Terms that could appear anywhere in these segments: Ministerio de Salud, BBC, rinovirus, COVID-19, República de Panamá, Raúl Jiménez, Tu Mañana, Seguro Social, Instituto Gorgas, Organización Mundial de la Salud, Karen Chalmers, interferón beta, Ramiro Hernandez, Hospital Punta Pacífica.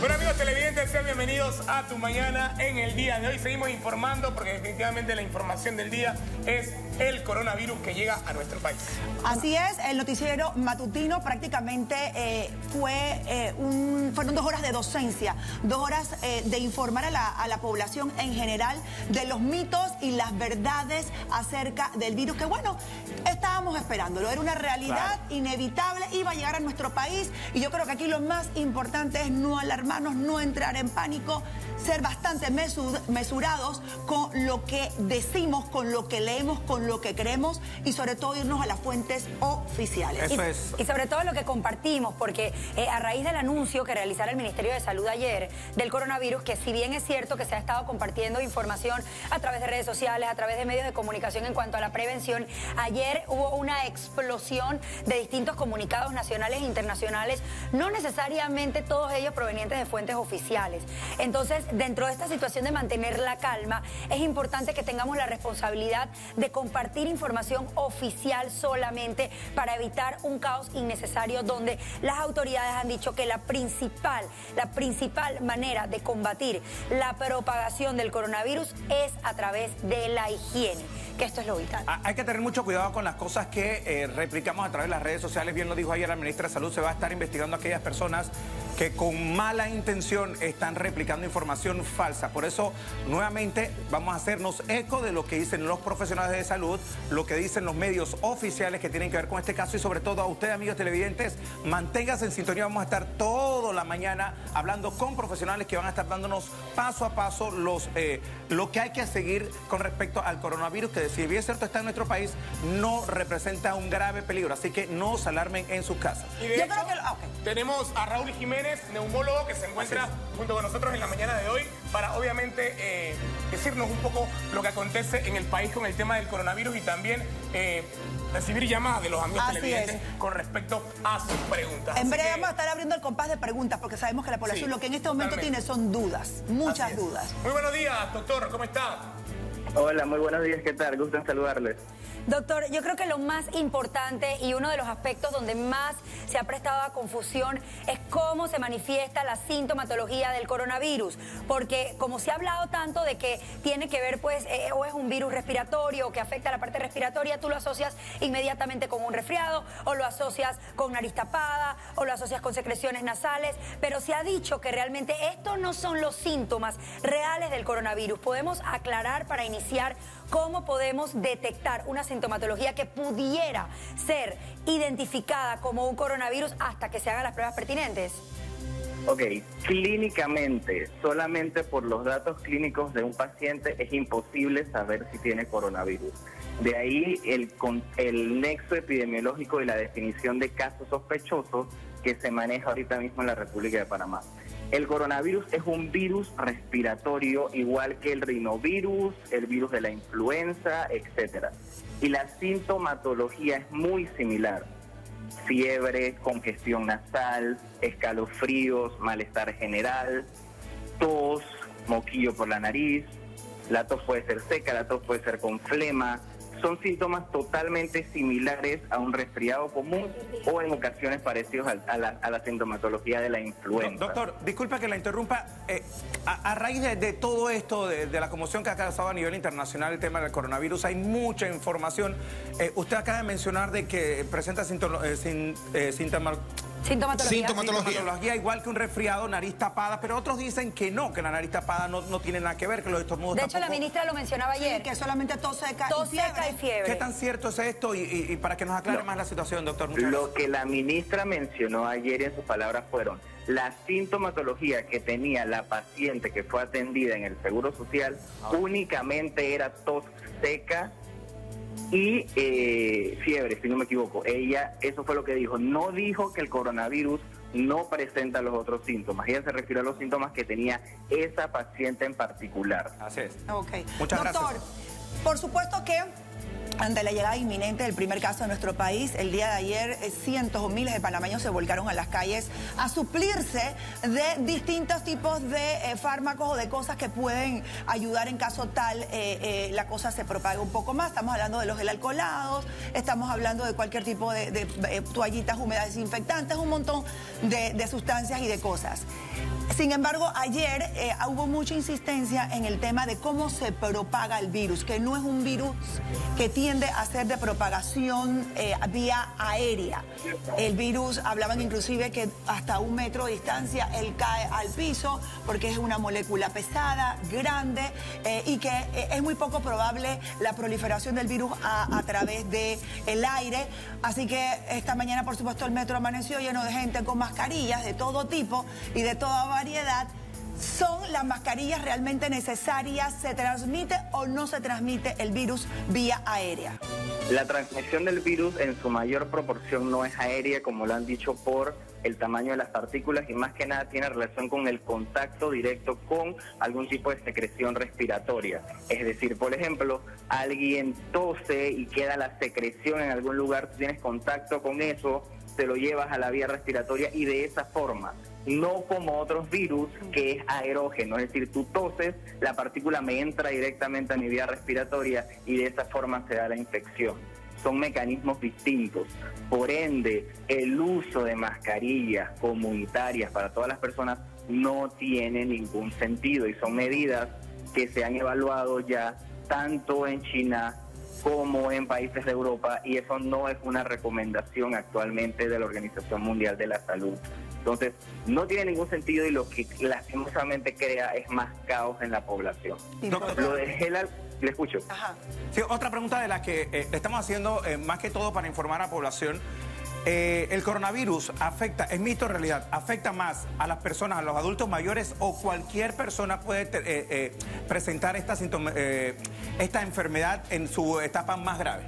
Bueno, amigos televidentes, sean bienvenidos a Tu Mañana. En el día de hoy seguimos informando porque definitivamente la información del día es el coronavirus que llega a nuestro país. Así es, el noticiero matutino prácticamente fueron 2 horas de docencia, 2 horas de informar a la población en general de los mitos y las verdades acerca del virus, que bueno, estábamos esperándolo, era una realidad inevitable, iba a llegar a nuestro país, y yo creo que aquí lo más importante es no alarmarnos, no entrar en pánico, ser bastante mesurados con lo que decimos, con lo que leemos, con lo que creemos, y sobre todo irnos a las fuentes oficiales. Eso es. Y sobre todo lo que compartimos, porque a raíz del anuncio que realizara el Ministerio de Salud ayer del coronavirus, que si bien es cierto que se ha estado compartiendo información a través de redes sociales, a través de medios de comunicación en cuanto a la prevención, ayer hubo una explosión de distintos comunicados nacionales e internacionales, no necesariamente todos ellos provenientes de fuentes oficiales. Entonces, dentro de esta situación de mantener la calma, es importante que tengamos la responsabilidad de compartir información oficial solamente para evitar un caos innecesario, donde las autoridades han dicho que la principal manera de combatir la propagación del coronavirus es a través de la higiene, que esto es lo vital. Hay que tener mucho cuidado con las cosas que replicamos a través de las redes sociales. Bien lo dijo ayer la ministra de Salud, se va a estar investigando a aquellas personas que con mala intención están replicando información falsa. Por eso, nuevamente, vamos a hacernos eco de lo que dicen los profesionales de salud, lo que dicen los medios oficiales que tienen que ver con este caso, y sobre todo a ustedes, amigos televidentes, manténganse en sintonía. Vamos a estar toda la mañana hablando con profesionales que van a estar dándonos paso a paso lo que hay que seguir con respecto al coronavirus, que si bien es cierto está en nuestro país, no representa un grave peligro. Así que no se alarmen en sus casas. Y de hecho, yo creo que tenemos a Raúl Jiménez, neumólogo, que se encuentra junto con nosotros en la mañana de hoy para obviamente decirnos un poco lo que acontece en el país con el tema del coronavirus, y también recibir llamadas de los amigos televidentes con respecto a sus preguntas. En breve vamos a estar abriendo el compás de preguntas, porque sabemos que la población lo que en este momento tiene son dudas, muchas dudas. Muy buenos días, doctor, ¿cómo está? Hola, muy buenos días, ¿qué tal? Gusto en saludarles. Doctor, yo creo que lo más importante y uno de los aspectos donde más se ha prestado a confusión es cómo se manifiesta la sintomatología del coronavirus, porque como se ha hablado tanto de que tiene que ver, pues, o es un virus respiratorio o que afecta a la parte respiratoria, tú lo asocias inmediatamente con un resfriado, o lo asocias con nariz tapada, o lo asocias con secreciones nasales, pero se ha dicho que realmente estos no son los síntomas reales del coronavirus. Podemos aclarar, para iniciar, cómo podemos detectar una sintomatología que pudiera ser identificada como un coronavirus hasta que se hagan las pruebas pertinentes. Ok, clínicamente, solamente por los datos clínicos de un paciente es imposible saber si tiene coronavirus. De ahí el nexo epidemiológico y la definición de casos sospechosos que se maneja ahorita mismo en la República de Panamá. El coronavirus es un virus respiratorio, igual que el rinovirus, el virus de la influenza, etcétera. Y la sintomatología es muy similar. Fiebre, congestión nasal, escalofríos, malestar general, tos, moquillo por la nariz, la tos puede ser seca, la tos puede ser con flema. Son síntomas totalmente similares a un resfriado común o en ocasiones parecidos a la sintomatología de la influenza. Doctor, disculpa que la interrumpa. A raíz de todo esto, de la conmoción que ha causado a nivel internacional el tema del coronavirus, hay mucha información. Usted acaba de mencionar de que presenta sintomatología igual que un resfriado, nariz tapada, pero otros dicen que no, que la nariz tapada no tiene nada que ver, que los estornudos tampoco. De hecho, la ministra lo mencionaba ayer, que solamente tos seca y fiebre. ¿Qué tan cierto es esto? Y para que nos aclare más la situación, doctor. Lo que la ministra mencionó ayer en sus palabras fueron la sintomatología que tenía la paciente que fue atendida en el Seguro Social, únicamente era tos seca y fiebre, si no me equivoco. Ella, eso fue lo que dijo. No dijo que el coronavirus no presenta los otros síntomas. Ella se refirió a los síntomas que tenía esa paciente en particular. Así es. Okay. Muchas gracias. Doctor, por supuesto que ante la llegada inminente del primer caso de nuestro país, el día de ayer cientos o miles de panameños se volcaron a las calles a suplirse de distintos tipos de fármacos o de cosas que pueden ayudar en caso tal la cosa se propague un poco más. Estamos hablando de los gel alcoholados, estamos hablando de cualquier tipo de toallitas húmedas desinfectantes, un montón de sustancias y de cosas. Sin embargo, ayer hubo mucha insistencia en el tema de cómo se propaga el virus, que no es un virus que tiende a ser de propagación vía aérea. El virus, hablaban inclusive que hasta 1 metro de distancia él cae al piso porque es una molécula pesada, grande y que es muy poco probable la proliferación del virus a través del aire. Así que esta mañana, por supuesto, el metro amaneció lleno de gente con mascarillas de todo tipo y de toda variedad. ¿Son las mascarillas realmente necesarias? ¿Se transmite o no se transmite el virus vía aérea? La transmisión del virus en su mayor proporción no es aérea, como lo han dicho, por el tamaño de las partículas, y más que nada tiene relación con el contacto directo con algún tipo de secreción respiratoria. Es decir, por ejemplo, alguien tose y queda la secreción en algún lugar, tienes contacto con eso, te lo llevas a la vía respiratoria y de esa forma. No como otros virus, que es aerógeno, es decir, tú toses, la partícula me entra directamente a mi vía respiratoria y de esa forma se da la infección. Son mecanismos distintos. Por ende, el uso de mascarillas comunitarias para todas las personas no tiene ningún sentido y son medidas que se han evaluado ya tanto en China como en países de Europa, y eso no es una recomendación actualmente de la Organización Mundial de la Salud. Entonces, no tiene ningún sentido y lo que lastimosamente crea es más caos en la población. Doctor, lo de Helal, le escucho. Ajá. Sí, otra pregunta de las que estamos haciendo más que todo para informar a la población. ¿El coronavirus afecta, es mito o realidad, afecta más a las personas, a los adultos mayores, o cualquier persona puede presentar esta enfermedad en su etapa más grave?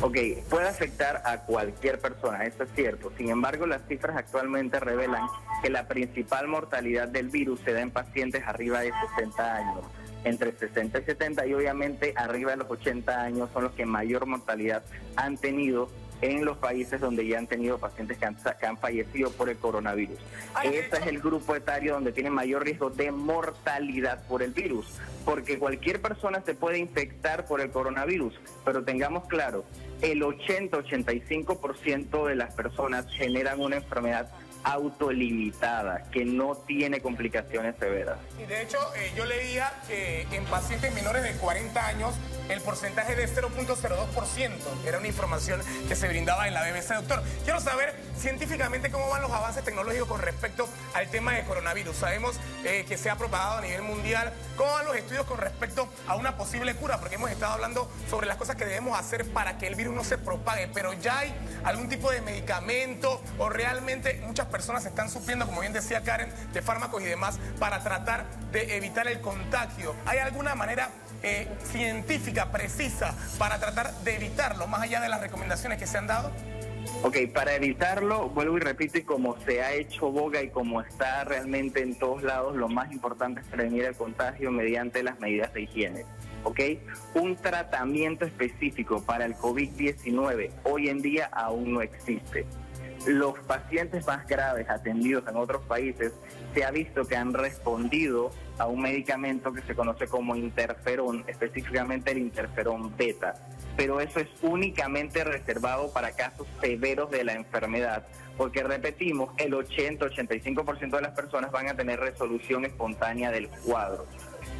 Ok, puede afectar a cualquier persona, eso es cierto. Sin embargo, las cifras actualmente revelan que la principal mortalidad del virus se da en pacientes arriba de 60 años. Entre 60 y 70, y obviamente arriba de los 80 años son los que mayor mortalidad han tenido en los países donde ya han tenido pacientes que han fallecido por el coronavirus. Ese es el grupo etario donde tiene mayor riesgo de mortalidad por el virus, porque cualquier persona se puede infectar por el coronavirus, pero tengamos claro, el 80-85% de las personas generan una enfermedad autolimitada, que no tiene complicaciones severas. Y de hecho, yo leía que en pacientes menores de 40 años el porcentaje de 0.02%, era una información que se brindaba en la BBC. Doctor, quiero saber científicamente cómo van los avances tecnológicos con respecto al tema de coronavirus. Sabemos que se ha propagado a nivel mundial. ¿Cómo van los estudios con respecto a una posible cura? Porque hemos estado hablando sobre las cosas que debemos hacer para que el virus no se propague, pero ¿ya hay algún tipo de medicamento o realmente muchas personas están sufriendo, como bien decía Karen, de fármacos y demás para tratar de evitar el contagio? ¿Hay alguna manera científica precisa para tratar de evitarlo, más allá de las recomendaciones que se han dado? Ok, para evitarlo, vuelvo y repito, y como se ha hecho boga y como está realmente en todos lados, lo más importante es prevenir el contagio mediante las medidas de higiene. ¿Ok? Un tratamiento específico para el COVID-19 hoy en día aún no existe. Los pacientes más graves atendidos en otros países se ha visto que han respondido a un medicamento que se conoce como interferón, específicamente el interferón beta, pero eso es únicamente reservado para casos severos de la enfermedad, porque repetimos, el 80-85% de las personas van a tener resolución espontánea del cuadro.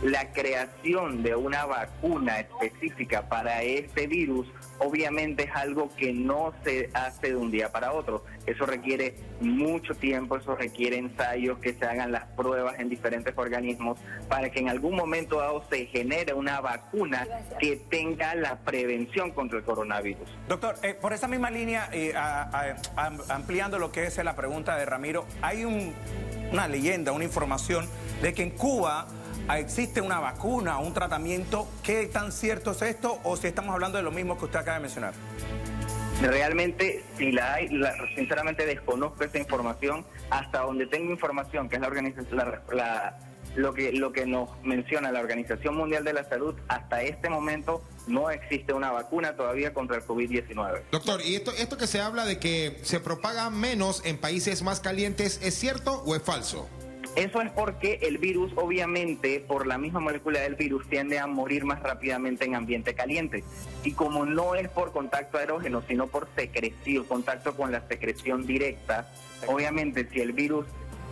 La creación de una vacuna específica para este virus obviamente es algo que no se hace de un día para otro. Eso requiere mucho tiempo, eso requiere ensayos, que se hagan las pruebas en diferentes organismos para que en algún momento dado se genere una vacuna que tenga la prevención contra el coronavirus. Doctor, por esa misma línea, ampliando lo que es la pregunta de Ramiro, hay una leyenda, una información de que en Cuba existe una vacuna, un tratamiento. ¿Qué tan cierto es esto, o si estamos hablando de lo mismo que usted acaba de mencionar? Realmente, si la hay, sinceramente desconozco esa información. Hasta donde tengo información, que es lo que nos menciona la Organización Mundial de la Salud, hasta este momento no existe una vacuna todavía contra el COVID-19. Doctor, ¿y esto que se habla de que se propaga menos en países más calientes, es cierto o es falso? Eso es porque el virus, obviamente, por la misma molécula del virus, tiende a morir más rápidamente en ambiente caliente. Y como no es por contacto aerógeno, sino por secreción, contacto con la secreción directa, obviamente si el virus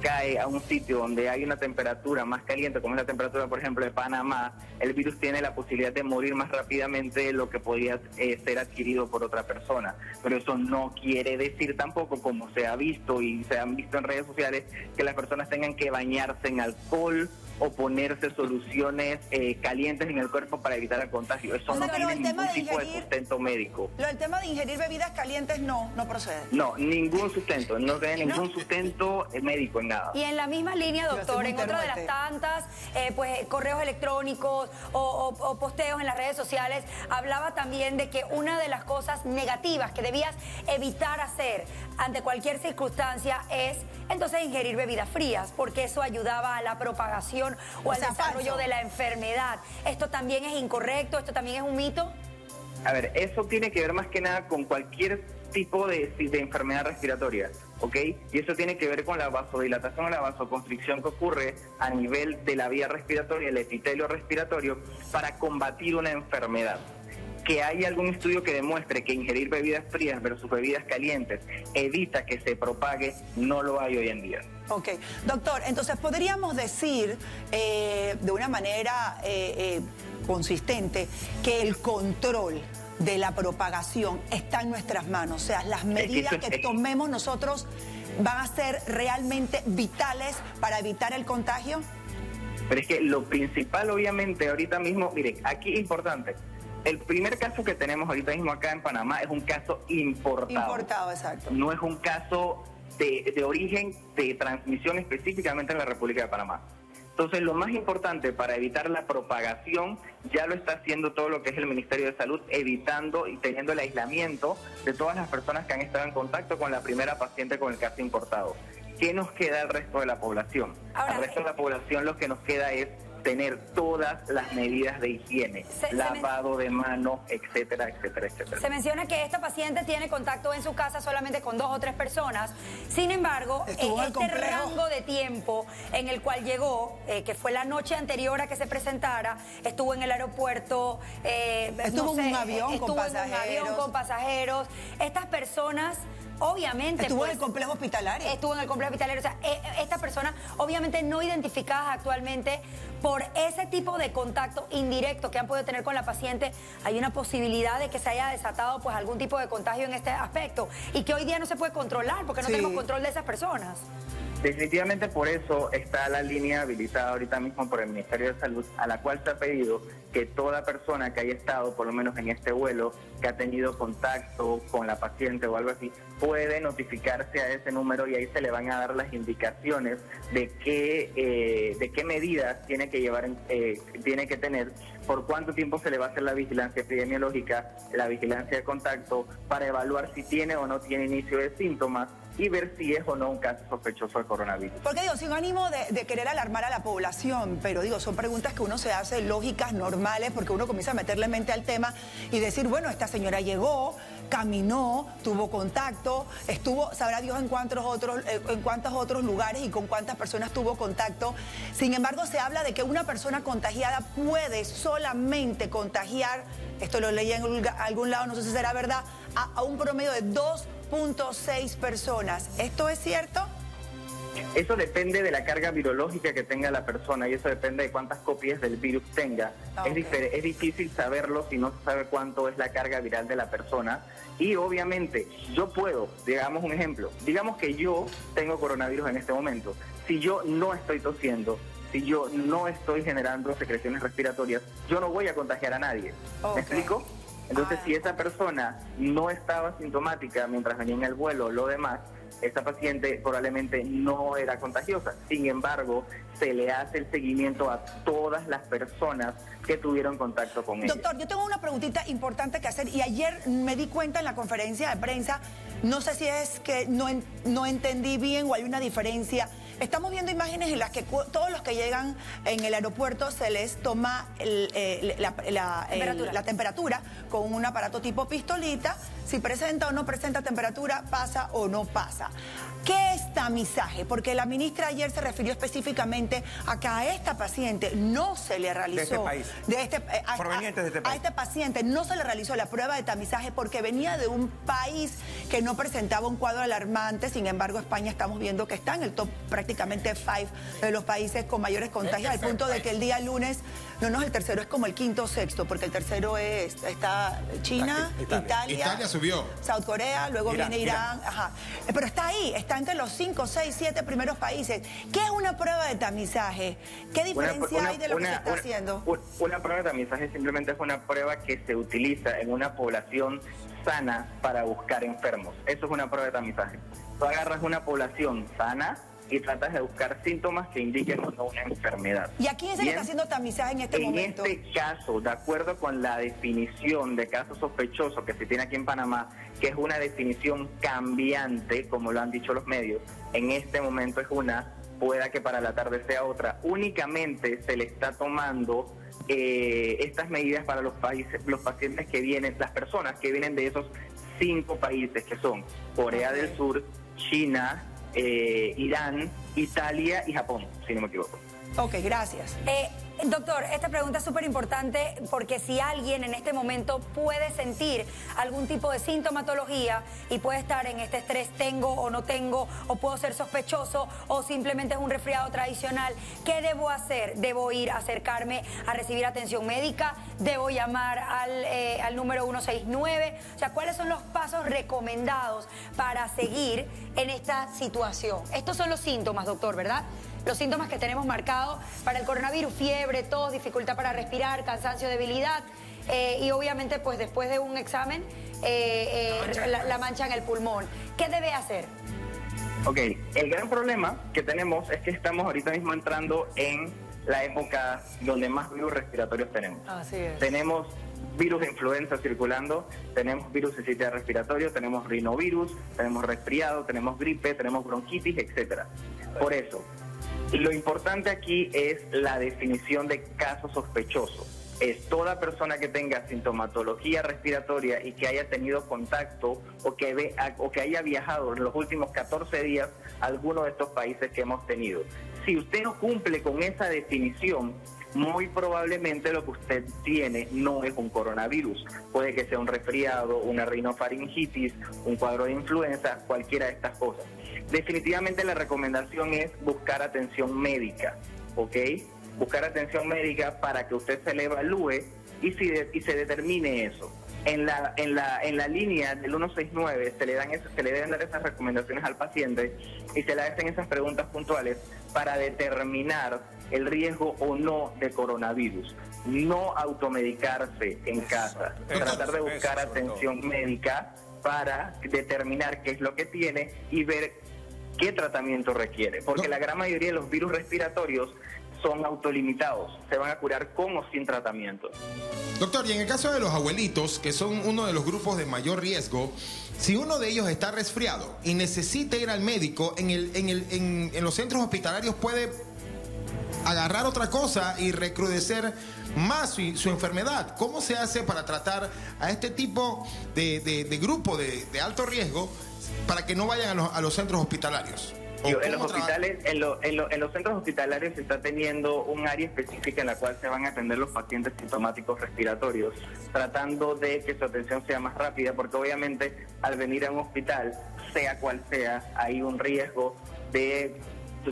cae a un sitio donde hay una temperatura más caliente, como es la temperatura, por ejemplo, de Panamá, el virus tiene la posibilidad de morir más rápidamente de lo que podría ser adquirido por otra persona. Pero eso no quiere decir tampoco, como se ha visto y se han visto en redes sociales, que las personas tengan que bañarse en alcohol o ponerse soluciones calientes en el cuerpo para evitar el contagio. Eso no tiene ningún tipo de sustento médico. El tema de ingerir bebidas calientes no procede. No, ningún sustento, no tiene ningún sustento médico en nada. Y en la misma línea, doctor, en otra de las tantas, pues correos electrónicos o posteos en las redes sociales, hablaba también de que una de las cosas negativas que debías evitar hacer ante cualquier circunstancia es entonces ingerir bebidas frías, porque eso ayudaba a la propagación o al desarrollo de la enfermedad. ¿Esto también es incorrecto? ¿Esto también es un mito? A ver, eso tiene que ver más que nada con cualquier tipo de enfermedad respiratoria, ¿ok? Y eso tiene que ver con la vasodilatación o la vasoconstricción que ocurre a nivel de la vía respiratoria, el epitelio respiratorio, para combatir una enfermedad. Que haya algún estudio que demuestre que ingerir bebidas frías versus bebidas calientes evita que se propague, no lo hay hoy en día. Ok, doctor, entonces podríamos decir de una manera consistente que el control de la propagación está en nuestras manos, o sea, las medidas que tomemos nosotros van a ser realmente vitales para evitar el contagio. Pero es que lo principal, obviamente, ahorita mismo, miren, aquí es importante. El primer caso que tenemos ahorita mismo acá en Panamá es un caso importado. Importado, exacto. No es un caso de origen de transmisión específicamente en la República de Panamá. Entonces, lo más importante para evitar la propagación ya lo está haciendo todo lo que es el Ministerio de Salud, evitando y teniendo el aislamiento de todas las personas que han estado en contacto con la primera paciente con el caso importado. ¿Qué nos queda al resto de la población? Ahora, al resto de la población lo que nos queda es tener todas las medidas de higiene, lavado de manos, etcétera, etcétera, etcétera. Se menciona que esta paciente tiene contacto en su casa solamente con 2 o 3 personas. Sin embargo, en este rango de tiempo en el cual llegó, que fue la noche anterior a que se presentara, estuvo en el aeropuerto, estuvo en un avión con pasajeros. Estas personas, obviamente, estuvo en el complejo hospitalario. Estuvo en el complejo hospitalario. O sea, estas personas, obviamente, no identificadas actualmente por ese tipo de contacto indirecto que han podido tener con la paciente, hay una posibilidad de que se haya desatado pues algún tipo de contagio en este aspecto y que hoy día no se puede controlar porque no tenemos control de esas personas. Definitivamente por eso está la línea habilitada ahorita mismo por el Ministerio de Salud, a la cual se ha pedido que toda persona que haya estado, por lo menos en este vuelo, que ha tenido contacto con la paciente o algo así, puede notificarse a ese número y ahí se le van a dar las indicaciones de qué medidas tiene que llevar, tiene que tener, por cuánto tiempo se le va a hacer la vigilancia epidemiológica, la vigilancia de contacto, para evaluar si tiene o no tiene inicio de síntomas y ver si es o no un caso sospechoso de coronavirus. Porque digo, sin ánimo de querer alarmar a la población, pero digo, son preguntas que uno se hace lógicas, normales, porque uno comienza a meterle mente al tema y decir, bueno, esta señora llegó, caminó, tuvo contacto, estuvo, sabrá Dios en cuántos otros lugares y con cuántas personas tuvo contacto. Sin embargo, se habla de que una persona contagiada puede solamente contagiar, esto lo leí en algún lado, no sé si será verdad, a un promedio de 2.6 personas. ¿Esto es cierto? Eso depende de la carga virológica que tenga la persona y eso depende de cuántas copias del virus tenga. Okay. Es difícil saberlo si no se sabe cuánto es la carga viral de la persona. Y obviamente yo puedo, digamos un ejemplo, digamos que yo tengo coronavirus en este momento. Si yo no estoy tosiendo, si yo no estoy generando secreciones respiratorias, yo no voy a contagiar a nadie. Okay. ¿Me explico? Entonces, si esa persona no estaba sintomática mientras venía en el vuelo o lo demás, esa paciente probablemente no era contagiosa. Sin embargo, se le hace el seguimiento a todas las personas que tuvieron contacto con ella. Doctor, yo tengo una preguntita importante que hacer y ayer me di cuenta en la conferencia de prensa, no sé si es que no entendí bien o hay una diferencia. Estamos viendo imágenes en las que todos los que llegan en el aeropuerto se les toma la temperatura con un aparato tipo pistolita, si presenta o no presenta temperatura, pasa o no pasa. ¿Qué es tamizaje? Porque la ministra ayer se refirió específicamente a que a esta paciente no se le realizó... De este país. Provenientes de este país. A este paciente no se le realizó la prueba de tamizaje porque venía de un país que no presentaba un cuadro alarmante. Sin embargo, España estamos viendo que está en el top prácticamente 5 de los países con mayores contagios, al punto de que el día lunes... No, el tercero es como el quinto o sexto, porque el tercero es está China, Italia. Italia subió. South Corea, luego viene Irán. Ajá. Pero está ahí, está entre los 5, 6, 7 primeros países. ¿Qué es una prueba de tamizaje? ¿Qué diferencia hay de lo que se está haciendo? Una prueba de tamizaje simplemente es una prueba que se utiliza en una población sana para buscar enfermos. Eso es una prueba de tamizaje. Tú agarras una población sana y tratas de buscar síntomas que indiquen una enfermedad. ¿Y a quién se le está haciendo tamizaje en este momento? En este caso, de acuerdo con la definición de caso sospechoso que se tiene aquí en Panamá, que es una definición cambiante, como lo han dicho los medios, en este momento es una, pueda que para la tarde sea otra. Únicamente se le está tomando estas medidas para los pacientes que vienen, las personas que vienen de esos 5 países, que son Corea del Sur, China, Irán, Italia y Japón, si no me equivoco. Ok, gracias. Doctor, esta pregunta es súper importante porque si alguien en este momento puede sentir algún tipo de sintomatología y puede estar en este estrés, tengo o no tengo, o puedo ser sospechoso o simplemente es un resfriado tradicional, ¿qué debo hacer? ¿Debo ir a acercarme a recibir atención médica? ¿Debo llamar al número 169? O sea, ¿cuáles son los pasos recomendados para seguir en esta situación? Estos son los síntomas, doctor, ¿verdad? Los síntomas que tenemos marcados para el coronavirus: fiebre, tos, dificultad para respirar, cansancio, debilidad y obviamente pues después de un examen la mancha en el pulmón. ¿Qué debe hacer? Ok, el gran problema que tenemos es que estamos ahorita mismo entrando en la época donde más virus respiratorios tenemos. Así es. Tenemos virus de influenza circulando, tenemos virus de sistema respiratorio, tenemos rinovirus, tenemos resfriado, tenemos gripe, tenemos bronquitis, etcétera. Por eso, lo importante aquí es la definición de caso sospechoso. Es toda persona que tenga sintomatología respiratoria y que haya tenido contacto o que haya viajado en los últimos 14 días a alguno de estos países que hemos tenido. Si usted no cumple con esa definición, muy probablemente lo que usted tiene no es un coronavirus. Puede que sea un resfriado, una rinofaringitis, un cuadro de influenza, cualquiera de estas cosas. Definitivamente la recomendación es buscar atención médica, ¿ok? Buscar atención médica para que usted se le evalúe y se determine eso. En la línea del 169 se le deben dar esas recomendaciones al paciente y se le hacen esas preguntas puntuales para determinar el riesgo o no de coronavirus. No automedicarse en casa, tratar de buscar atención médica para determinar qué es lo que tiene y ver qué tratamiento requiere, porque la gran mayoría de los virus respiratorios son autolimitados, se van a curar con o sin tratamiento. Doctor, y en el caso de los abuelitos, que son uno de los grupos de mayor riesgo, si uno de ellos está resfriado y necesita ir al médico, en los centros hospitalarios puede agarrar otra cosa y recrudecer más su enfermedad. ¿Cómo se hace para tratar a este tipo de grupo de alto riesgo para que no vayan a los centros hospitalarios? En los centros hospitalarios se está teniendo un área específica en la cual se van a atender los pacientes sintomáticos respiratorios, tratando de que su atención sea más rápida, porque obviamente al venir a un hospital, sea cual sea, hay un riesgo de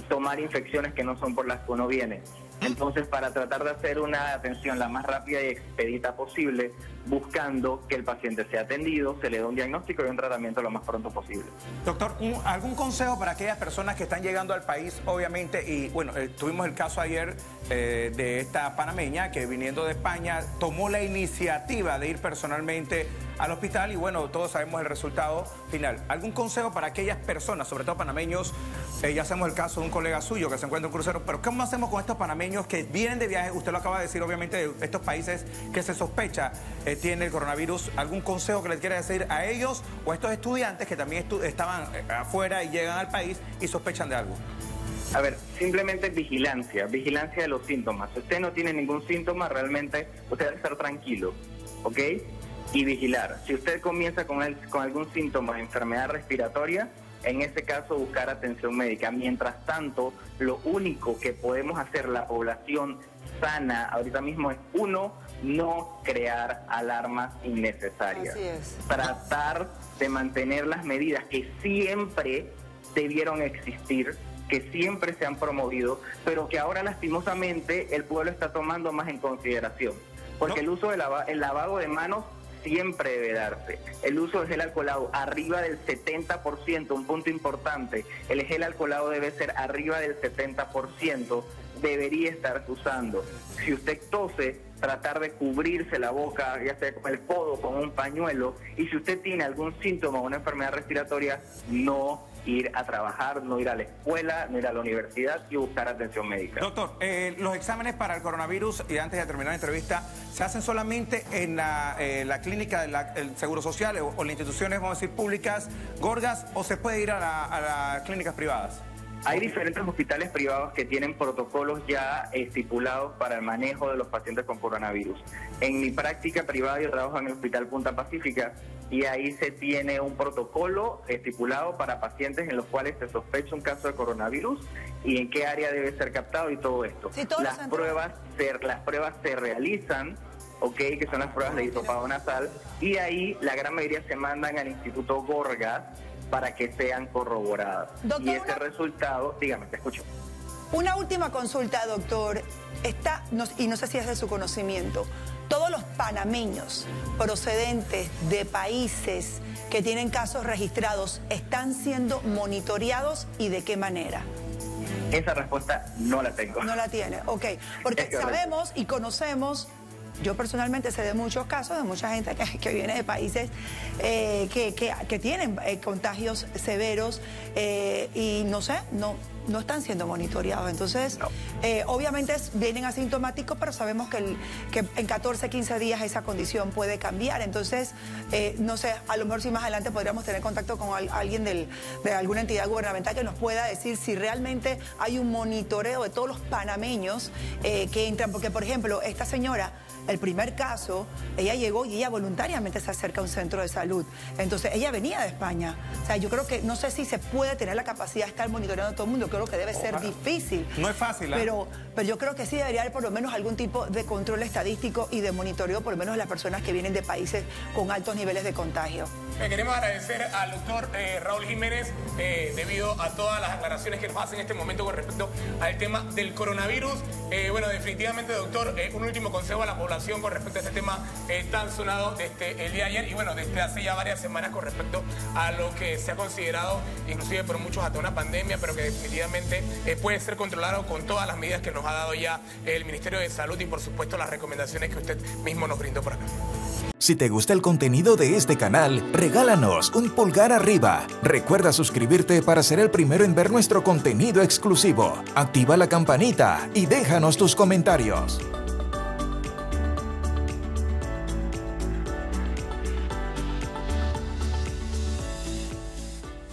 tomar infecciones que no son por las que uno viene. Entonces, para tratar de hacer una atención la más rápida y expedita posible, buscando que el paciente sea atendido, se le dé un diagnóstico y un tratamiento lo más pronto posible. Doctor, ¿algún consejo para aquellas personas que están llegando al país, obviamente? Y bueno, tuvimos el caso ayer de esta panameña que viniendo de España tomó la iniciativa de ir personalmente al hospital y bueno, todos sabemos el resultado final. ¿Algún consejo para aquellas personas, sobre todo panameños? Ya hacemos el caso de un colega suyo que se encuentra en crucero, pero ¿cómo hacemos con estos panameños que vienen de viaje? Usted lo acaba de decir, obviamente, de estos países que se sospecha tiene el coronavirus. ¿Algún consejo que les quiera decir a ellos o a estos estudiantes que también estaban afuera y llegan al país y sospechan de algo? A ver, simplemente vigilancia de los síntomas. Si usted no tiene ningún síntoma, realmente usted debe estar tranquilo, ¿ok? y vigilar. Si usted comienza con algún síntoma de enfermedad respiratoria, en ese caso buscar atención médica. Mientras tanto, lo único que podemos hacer la población sana ahorita mismo es, uno, no crear alarmas innecesarias. Así es. Tratar de mantener las medidas que siempre debieron existir, que siempre se han promovido, pero que ahora lastimosamente el pueblo está tomando más en consideración. Porque el uso del lavado de manos siempre debe darse. El uso del gel alcoholado arriba del 70%, un punto importante. El gel alcoholado debe ser arriba del 70%, debería estarse usando. Si usted tose, tratar de cubrirse la boca, ya sea con el codo, con un pañuelo. Y si usted tiene algún síntoma o una enfermedad respiratoria, no ir a trabajar, no ir a la escuela, no ir a la universidad y buscar atención médica. Doctor, los exámenes para el coronavirus, y antes de terminar la entrevista, ¿se hacen solamente en la clínica del Seguro Social o las instituciones, vamos a decir, públicas, Gorgas, o se puede ir a las clínicas privadas? Hay diferentes hospitales privados que tienen protocolos ya estipulados para el manejo de los pacientes con coronavirus. En mi práctica privada yo trabajo en el Hospital Punta Pacífica y ahí se tiene un protocolo estipulado para pacientes en los cuales se sospecha un caso de coronavirus y en qué área debe ser captado y todo esto. Sí, las pruebas se realizan, okay, que son las pruebas de hisopado nasal, y ahí la gran mayoría se mandan al Instituto Gorgas para que sean corroboradas. Doctor, y ese resultado, dígame, te escucho. Una última consulta, doctor. Y no sé si es de su conocimiento, todos los panameños procedentes de países que tienen casos registrados, ¿están siendo monitoreados y de qué manera? Esa respuesta no la tengo. No la tiene, ok. Porque sabemos y conocemos. Yo personalmente sé de muchos casos, de mucha gente que viene de países que tienen contagios severos y no sé, no están siendo monitoreados. Entonces, no. Obviamente vienen asintomáticos, pero sabemos que en 14, 15 días esa condición puede cambiar. Entonces, no sé, a lo mejor si más adelante podríamos tener contacto con alguien de alguna entidad gubernamental que nos pueda decir si realmente hay un monitoreo de todos los panameños que entran. Porque, por ejemplo, esta señora, el primer caso, ella llegó y ella voluntariamente se acerca a un centro de salud. Entonces, ella venía de España. O sea, yo creo que no sé si se puede tener la capacidad de estar monitoreando a todo el mundo. Creo que debe ser difícil. No es fácil, ¿eh? Pero yo creo que sí debería haber por lo menos algún tipo de control estadístico y de monitoreo, por lo menos de las personas que vienen de países con altos niveles de contagio. Queremos agradecer al doctor Raúl Jiménez debido a todas las aclaraciones que nos hace en este momento con respecto al tema del coronavirus. Bueno, definitivamente, doctor, un último consejo a la población con respecto a este tema tan sonado desde el día de ayer y bueno, desde hace ya varias semanas con respecto a lo que se ha considerado, inclusive por muchos hasta una pandemia, pero que definitivamente puede ser controlado con todas las medidas que nos ha dado ya el Ministerio de Salud y por supuesto las recomendaciones que usted mismo nos brindó por acá. Si te gusta el contenido de este canal, regálanos un pulgar arriba. Recuerda suscribirte para ser el primero en ver nuestro contenido exclusivo. Activa la campanita y déjanos tus comentarios.